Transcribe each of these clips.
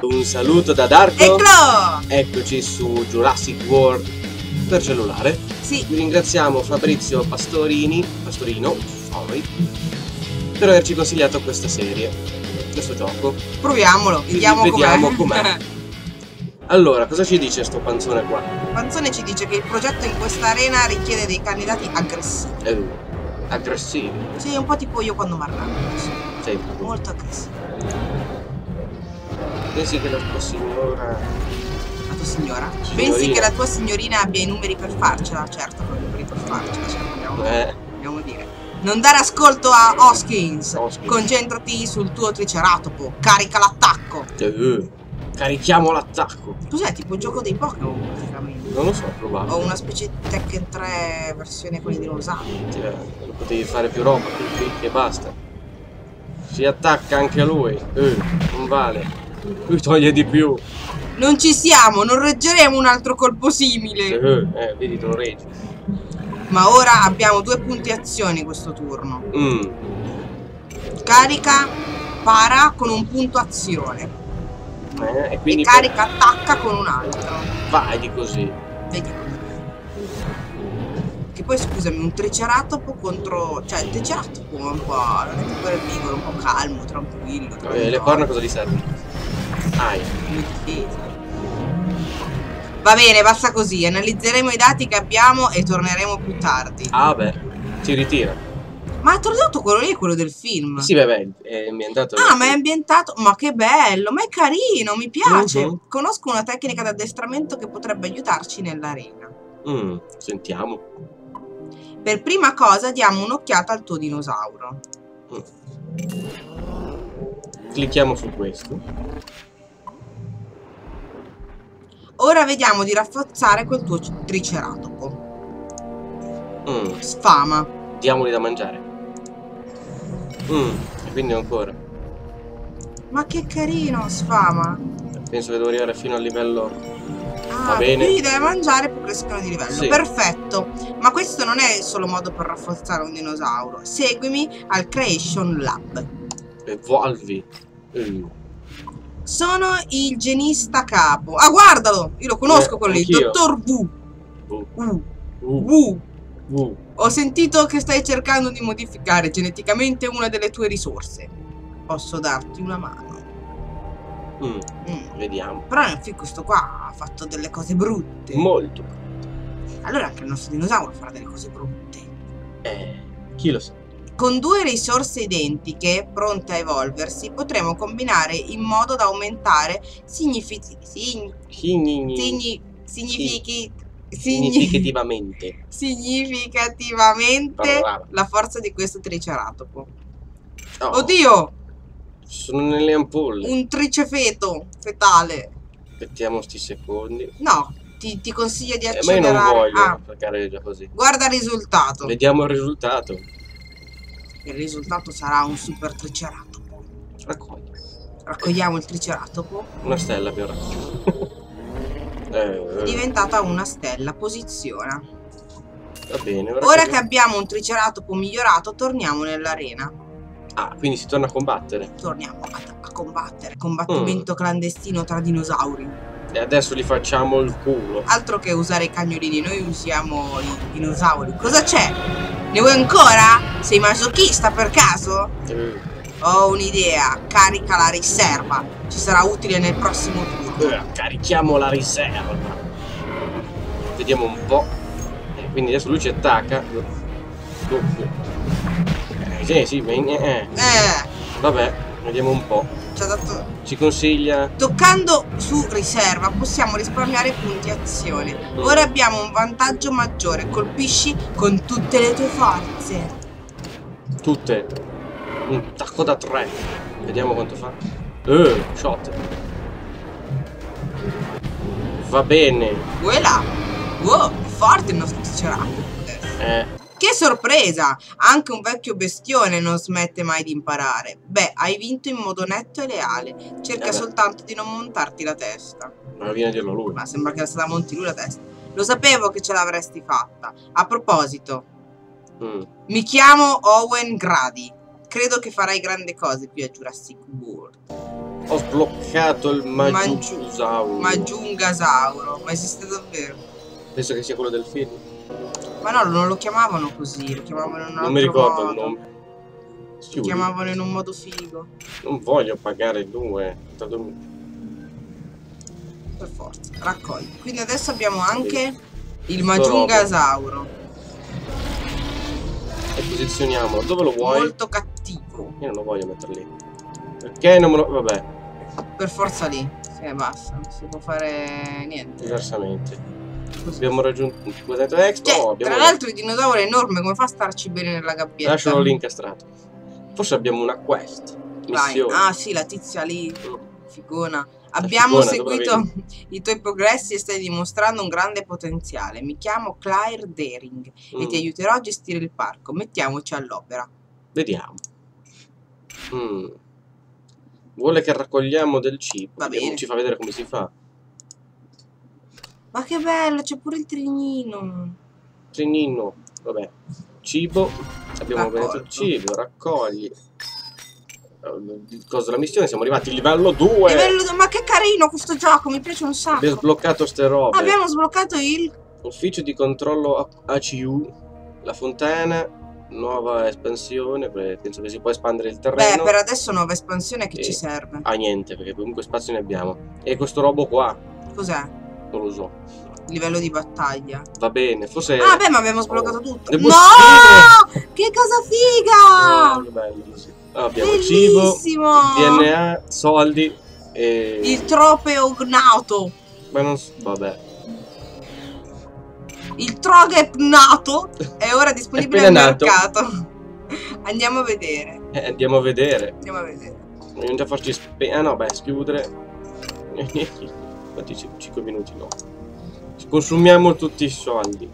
Un saluto da Darko&Clo! Eccoci su Jurassic World per cellulare. Sì. Vi ringraziamo Fabrizio Pastorino, sorry, per averci consigliato questa serie, questo gioco. Proviamolo, vediamo com'è. Allora, cosa ci dice sto panzone qua? Il panzone ci dice che il progetto in questa arena richiede dei candidati aggressivi. Aggressivi? Sì, un po' tipo io quando marrano. Sì. Molto aggressivo. Pensi che la tua signora... La tua signora? Signorina. Pensi che la tua signorina abbia i numeri per farcela? Certo, con i numeri per farcela, cioè, dobbiamo dire. Non dare ascolto a Hoskins. Concentrati sul tuo Triceratopo. Carica l'attacco. Carichiamo l'attacco. Cos'è? Tipo il gioco dei Pokémon, praticamente. Non lo so, probabilmente. O una specie di Tekken 3 versione con i dinosauri. Lo potevi fare più roba, che basta. Si attacca anche a lui. Non vale. Lui toglie di più. Non ci siamo, non reggeremo un altro colpo simile. Vedi, te lo reggi. Ma ora abbiamo 2 punti azioni questo turno. Carica, para con un punto azione. E carica, attacca con un altro. Vai di così. Vedi così. Che poi, scusami, un triceratopo contro... Cioè, il triceratopo è un po'... Non è tipo il piccolo, un po' calmo, tranquillo. Le corna cosa gli serve? Va bene, basta così. Analizzeremo i dati che abbiamo e torneremo più tardi. Ah beh, si ritira. Ma ha tornato quello lì, quello del film. Sì, beh, è ambientato. Ah, ma è ambientato. Ma che bello, ma è carino, mi piace. Conosco una tecnica di addestramento che potrebbe aiutarci nell'arena. Sentiamo. Per prima cosa diamo un'occhiata al tuo dinosauro. Clicchiamo su questo. Ora vediamo di rafforzare quel tuo triceratopo. Sfama. Diamoli da mangiare. E quindi ancora. Ma che carino, sfama. Penso che devo arrivare fino al livello. Va bene. Quindi deve mangiare più crescono di livello. Sì. Perfetto. Ma questo non è il solo modo per rafforzare un dinosauro. Seguimi al Creation Lab. Evolvi. Sono il genista capo. Ah, guardalo! Io lo conosco quello lì, Dottor Wu. Ho sentito che stai cercando di modificare geneticamente una delle tue risorse. Posso darti una mano? Vediamo. Però questo qua ha fatto delle cose brutte. Molto brutte. Allora anche il nostro dinosauro farà delle cose brutte. Chi lo sa? Con 2 risorse identiche, pronte a evolversi, potremo combinare in modo da aumentare significativamente la forza di questo triceratopo. Oddio! Sono nelle ampolle. Un tricefeto fetale. Aspettiamo sti secondi. No, ti consiglio di accelerare. Ma io non voglio attaccare già così. Guarda il risultato. Vediamo il risultato. Il risultato sarà un super triceratopo. Raccogliamo il triceratopo. Una stella abbiamo raccolto. È diventata una stella. Posiziona. Va bene. Ora che abbiamo un triceratopo migliorato, torniamo nell'arena. Ah, quindi si torna a combattere. Torniamo a combattere. Combattimento clandestino tra dinosauri. E adesso li facciamo il culo. Altro che usare i cagnolini, noi usiamo i dinosauri. Cosa c'è? Ne vuoi ancora? Sei masochista per caso? Ho un'idea, carica la riserva. Ci sarà utile nel prossimo turno. Carichiamo la riserva. Vediamo un po'. Quindi adesso lui ci attacca. Sì, bene. Vabbè, vediamo un po'. Ci consiglia. Toccando su riserva possiamo risparmiare punti azione. Ora abbiamo un vantaggio maggiore. Colpisci con tutte le tue forze. Tutte. Un tacco da 3. Vediamo quanto fa. Shot. Va bene. Voilà. Wow, è forte il nostro triceratopo. Che sorpresa! Anche un vecchio bestione non smette mai di imparare. Beh, hai vinto in modo netto e leale. Cerca soltanto di non montarti la testa. Non viene a dirlo lui. Ma sembra che la stata monti lui la testa. Lo sapevo che ce l'avresti fatta. A proposito, mi chiamo Owen Grady. Credo che farai grandi cose qui a Jurassic World. Ho sbloccato il Majungasaurus. Majungasaurus. Ma esiste davvero? Penso che sia quello del film. Ma no, non lo chiamavano così, lo chiamavano in un altro modo. Non mi ricordo il nome. Lo chiamavano in un modo figo. Non voglio pagare due. Per forza, raccogli. Quindi adesso abbiamo anche il Majungasauro. E posizioniamo, dove lo vuoi? Molto cattivo. Io non lo voglio mettere lì. Perché non me lo... vabbè. Per forza lì. Sì, basta, non si può fare niente. Diversamente. Abbiamo raggiunto un 50 expo. Tra l'altro il dinosauro è enorme, come fa a starci bene nella gabbietta? Lascialo lì incastrato. Forse abbiamo una quest. Missione. Ah sì, la tizia lì. Figona. Abbiamo seguito i tuoi progressi e stai dimostrando un grande potenziale. Mi chiamo Claire Dearing e ti aiuterò a gestire il parco. Mettiamoci all'opera. Vediamo. Vuole che raccogliamo del cibo. Va bene. Non ci fa vedere come si fa. Ma che bello, c'è pure il trinino. Trinino, vabbè. Cibo, abbiamo venuto il cibo, raccogli. Cosa della missione? Siamo arrivati al livello 2. Livello 2, ma che carino questo gioco, mi piace un sacco. Abbiamo sbloccato ste robe. Abbiamo sbloccato il ufficio di controllo ACU, la fontana, nuova espansione, penso che si può espandere il terreno. Beh, per adesso nuova espansione che ci serve. Ah, niente, perché comunque spazio ne abbiamo. E questo robo qua. Cos'è? Non lo so. Livello di battaglia. Va bene, forse... ah beh, ma abbiamo sbloccato tutto. Le bustine. Che cosa figa! Che bello, sì. Allora, abbiamo cibo, DNA, soldi e... il tropeognato. Ma non so... vabbè. Il trogepnato è ora disponibile al mercato. Andiamo a vedere. Andiamo a vedere. Andiamo a vedere. Vogliamo già farci... ah no, beh, schiudere. 5 minuti no. Consumiamo tutti i soldi.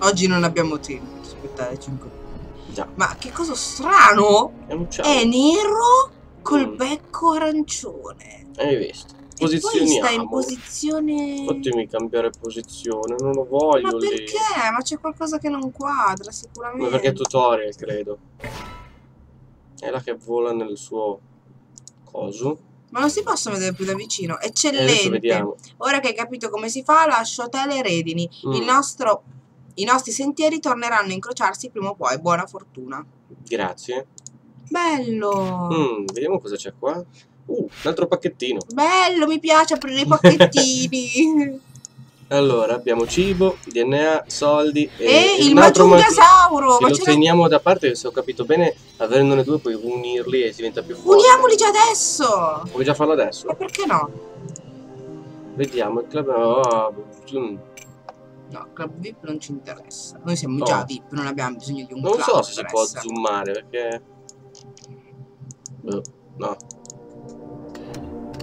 Oggi non abbiamo tempo di aspettare 5 minuti. Già. Ma che cosa strano! È nero col becco arancione. Hai visto? Posizioniamo. E poi sta in posizione. Fatemi cambiare posizione, non lo voglio. Ma perché? Lì. Ma c'è qualcosa che non quadra, sicuramente. Ma perché è tutorial, credo. È la che vola nel suo coso. Ma non si possono vedere più da vicino. Eccellente. Ora che hai capito come si fa, lascio a te le redini. I nostri sentieri torneranno a incrociarsi prima o poi. Buona fortuna. Grazie. Bello. Vediamo cosa c'è qua. Un altro pacchettino. Bello, mi piace aprire i pacchettini. Allora, abbiamo cibo, DNA, soldi e il Majungasauro. Ma lo teniamo da parte, se ho capito bene, avendone due puoi unirli e diventa più forte. Uniamoli già adesso! Vuoi già farlo adesso? Ma perché no? Vediamo, il club... no, club VIP non ci interessa. Noi siamo già VIP, non abbiamo bisogno di un club. Non so se si può zoomare, perché... no.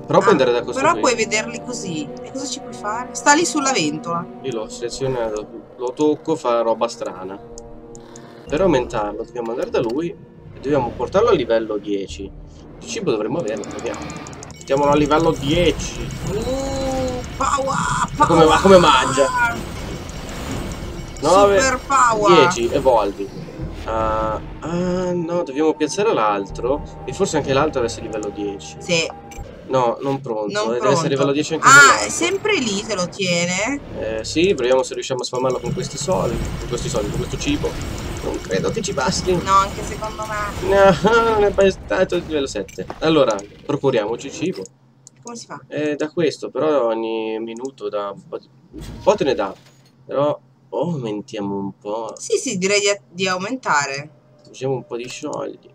Però puoi andare da questo. Però puoi vederli così. E cosa ci puoi fare? Sta lì sulla ventola. Io l'ho selezionato, lo tocco, fa roba strana. Per aumentarlo dobbiamo andare da lui e dobbiamo portarlo a livello 10. Il cibo dovremmo averlo, proviamo. Mettiamolo a livello 10. Power! Ma come mangia? 9, super power! 10, evolvi. No, dobbiamo piazzare l'altro. E forse anche l'altro avesse livello 10. Sì. No, non pronto, deve essere livello 10 anche. Ah, è sempre lì se lo tiene. Sì, proviamo se riusciamo a sfamarlo con questi soldi. Con questi soldi, con questo cibo. Non credo che ci basti. No, anche secondo me. No, non è mai stato il livello 7. Allora, procuriamoci cibo. Come si fa? Da questo, però ogni minuto da un po' te ne dà. Però aumentiamo un po'. Sì, direi di aumentare. Usiamo un po' di soldi.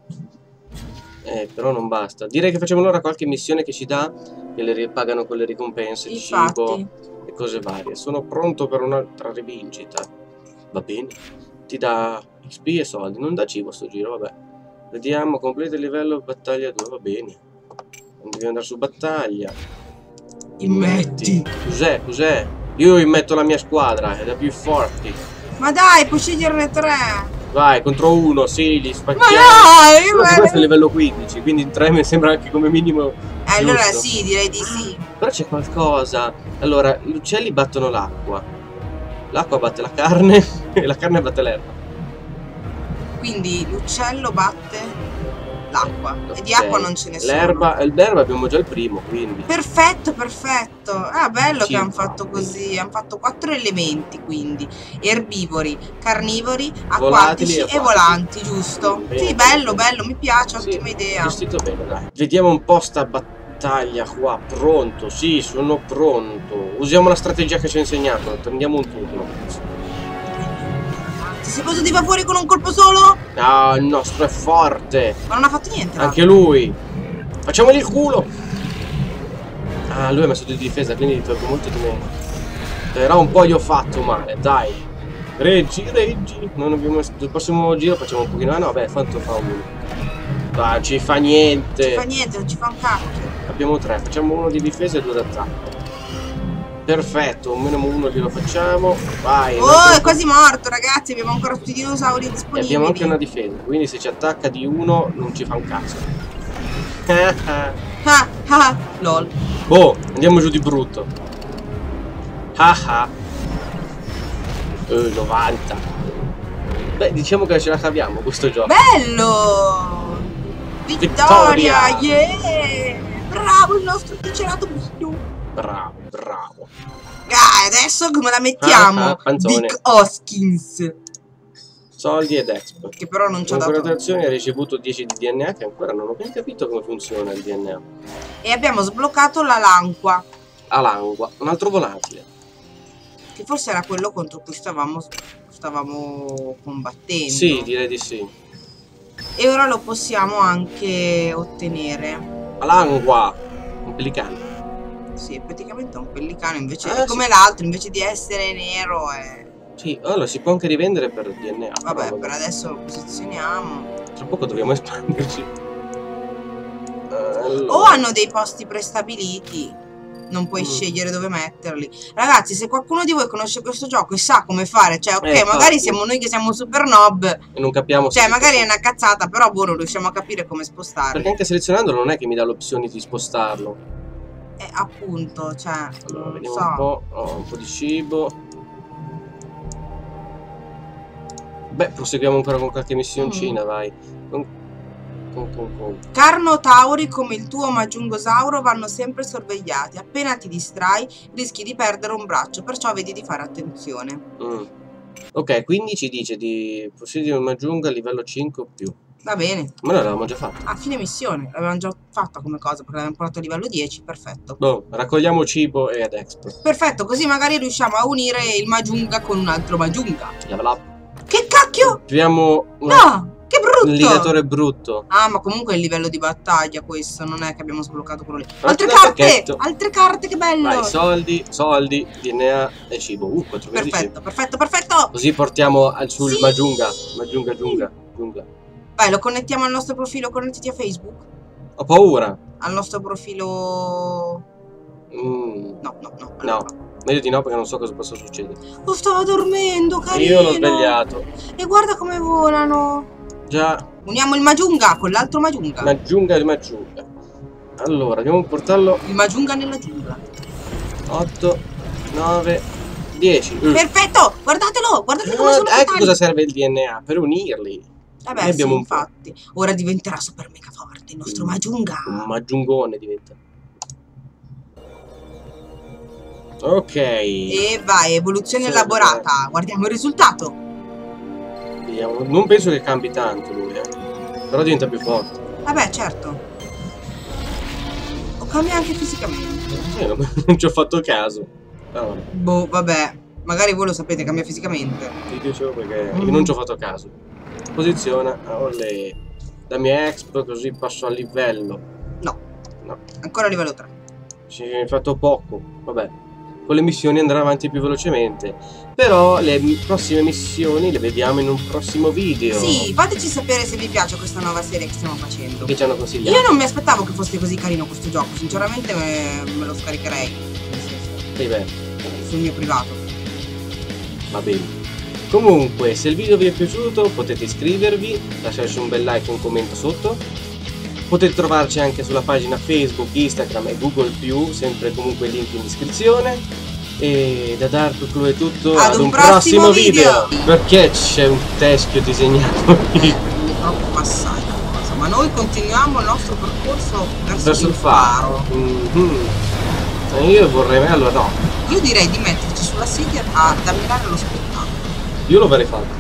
Però non basta. Direi che facciamo allora qualche missione che ci dà, che le ripagano con le ricompense, il cibo e cose varie. Sono pronto per un'altra rivincita. Va bene. Ti dà XP e soldi. Non dà cibo a sto giro, vabbè. Vediamo, completa il livello battaglia 2, va bene. Non devi andare su battaglia. Immetti. Cos'è? Io immetto la mia squadra, è da più forti. Ma dai, puoi sceglierne tre. Vai, contro uno, sì, li spacchiamo. Ma no, io questo è livello 15, quindi 3 mi sembra anche come minimo giusto. Allora sì, direi di sì. Però c'è qualcosa. Allora, gli uccelli battono l'acqua. L'acqua batte la carne e la carne batte l'erba. Quindi l'uccello batte l'acqua. E di acqua non ce ne sono. L'erba abbiamo già il primo, quindi. Perfetto, perfetto. Ah, bello che hanno fatto così. Hanno fatto 4 elementi, quindi. Erbivori, carnivori, acquatici e volanti, giusto? Bene, sì, bello, bello, mi piace, ottima idea. Gestito bene, dai. Vediamo un po' sta battaglia qua. Pronto? Sì, sono pronto. Usiamo la strategia che ci ha insegnato. Prendiamo un turno. Si è preso di vapore con un colpo solo? No, il nostro è forte. Ma non ha fatto niente. Anche lui. Facciamogli il culo. Ah, lui ha messo di difesa, quindi gli tolgo molto di meno. Però un po' gli ho fatto male, dai. Reggi. Non abbiamo messo... Il prossimo giro facciamo un pochino. Ah no, beh, quanto fa uno? Dai, ci fa niente. Ci fa niente, non ci fa un cacchio. Abbiamo 3, facciamo uno di difesa e 2 d'attacco. Perfetto, un meno 1 glielo facciamo. Vai. Oh, è quasi morto, ragazzi. Abbiamo ancora tutti i dinosauri disponibili. E abbiamo anche una difesa, quindi se ci attacca di uno non ci fa un cazzo. Lol. Boh, andiamo giù di brutto. 90. Beh, diciamo che ce la caviamo questo gioco. Bello! Vittoria! Yeah! Bravo il nostro Triceratops. Bravo. Ah, adesso come la mettiamo? Big Hoskins. Soldi ed expo. Che però non ci ha dato. La colazione ha ricevuto 10 di DNA che ancora non ho ben capito come funziona il DNA. E abbiamo sbloccato la lanqua. La lanqua, un altro volatile. Che forse era quello contro cui stavamo combattendo. Sì, direi di sì. E ora lo possiamo anche ottenere. La lanqua, un pelicano. Sì, è praticamente un pellicano, invece come l'altro, invece di essere nero è... Sì, allora si può anche rivendere per DNA. Vabbè, per adesso lo posizioniamo. Tra poco dobbiamo espanderci. Allora. O hanno dei posti prestabiliti, non puoi scegliere dove metterli. Ragazzi, se qualcuno di voi conosce questo gioco e sa come fare, cioè ok, magari siamo noi che siamo super noob e non capiamo. Cioè magari è una cazzata, però boh, non riusciamo a capire come spostarlo. Perché anche selezionandolo non è che mi dà l'opzione di spostarlo. Appunto, cioè, allora, vediamo un po'. Un po' di cibo. Beh, proseguiamo ancora con qualche missioncina, vai. Carnotauri come il tuo Majungasauro vanno sempre sorvegliati. Appena ti distrai, rischi di perdere un braccio, perciò vedi di fare attenzione. Ok, quindi ci dice di possedere un Majunga a livello 5 o più. Va bene. Ma noi l'avevamo già fatta. A fine missione, l'avevamo già fatta come cosa, perché l'abbiamo portato a livello 10, perfetto. Boh, raccogliamo cibo ed expo. Perfetto, così magari riusciamo a unire il Majunga con un altro Majunga. Che cacchio? Abbiamo un... No, che brutto! Un ligatore brutto. Ah, ma comunque è il livello di battaglia questo, non è che abbiamo sbloccato quello lì. Altre carte! Pacchetto. Altre carte, che bello! Vai, soldi, DNA e cibo. 4 mesi. Perfetto, perfetto! Così portiamo sul Majunga. Majunga. Vai, lo connettiamo al nostro profilo, connettiti a Facebook. Ho paura. Al nostro profilo... No. Allora. No, meglio di no, perché non so cosa possa succedere. Oh, stava dormendo, carino. Io l'ho svegliato. E guarda come volano. Già. Uniamo il Majunga con l'altro Majunga. Majunga. Allora, dobbiamo portarlo... Il Majunga nella giungla. 8, 9, 10. Perfetto, guardatelo, guardate come sono fatali. Ecco cosa serve il DNA, per unirli. Vabbè, sì, infatti. Ora diventerà super mega forte il nostro Majunga. Un Majungone diventa. Ok. E vai, evoluzione elaborata. Guardiamo il risultato. Vediamo. Non penso che cambi tanto lui, però diventa più forte. Vabbè, certo. O cambia anche fisicamente. Non ci ho fatto caso. Però vabbè. Boh, vabbè. Magari voi lo sapete, cambia fisicamente. Ti dicevo perché io non ci ho fatto caso. Posiziona, olè. Dammi exp così passo al livello. No. Ancora livello 3. Ci hai fatto poco. Vabbè. Con le missioni andrà avanti più velocemente. Però le prossime missioni le vediamo in un prossimo video. Sì, fateci sapere se vi piace questa nuova serie che stiamo facendo. Che ci hanno consigliato. Io non mi aspettavo che fosse così carino questo gioco. Sinceramente me lo scaricherei. Sì, beh. Sul mio privato. Va bene. Comunque, se il video vi è piaciuto potete iscrivervi, lasciarci un bel like e un commento sotto. Potete trovarci anche sulla pagina Facebook, Instagram e Google+, sempre comunque link in descrizione. E da Darko&Clo è tutto, ad un prossimo video. Perché c'è un teschio disegnato lì? Troppo passata cosa. Ma noi continuiamo il nostro percorso verso il faro. Io vorrei, allora no. Io direi di metterci sulla sedia ad ammirare lo spettacolo. Io lo avrei fatto.